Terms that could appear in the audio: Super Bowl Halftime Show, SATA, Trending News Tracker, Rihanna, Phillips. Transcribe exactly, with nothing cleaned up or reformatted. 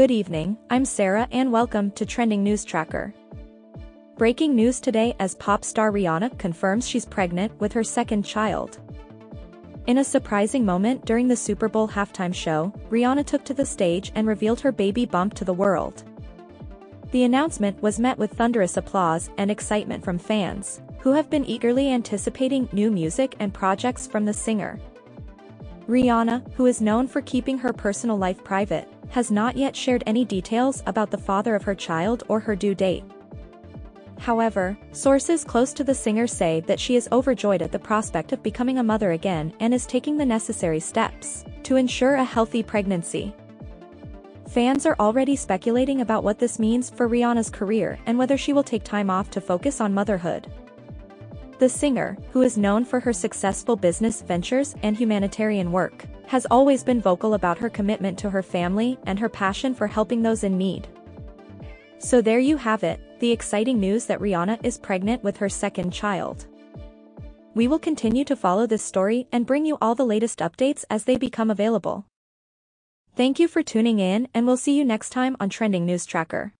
Good evening, I'm Sarah and welcome to Trending News Tracker. Breaking news today as pop star Rihanna confirms she's pregnant with her second child. In a surprising moment during the Super Bowl halftime show, Rihanna took to the stage and revealed her baby bump to the world. The announcement was met with thunderous applause and excitement from fans, who have been eagerly anticipating new music and projects from the singer. Rihanna, who is known for keeping her personal life private, has not yet shared any details about the father of her child or her due date. However, sources close to the singer say that she is overjoyed at the prospect of becoming a mother again and is taking the necessary steps to ensure a healthy pregnancy. Fans are already speculating about what this means for Rihanna's career and whether she will take time off to focus on motherhood. The singer, who is known for her successful business ventures and humanitarian work, has always been vocal about her commitment to her family and her passion for helping those in need. So there you have it, the exciting news that Rihanna is pregnant with her second child. We will continue to follow this story and bring you all the latest updates as they become available. Thank you for tuning in, and we'll see you next time on Trending News Tracker.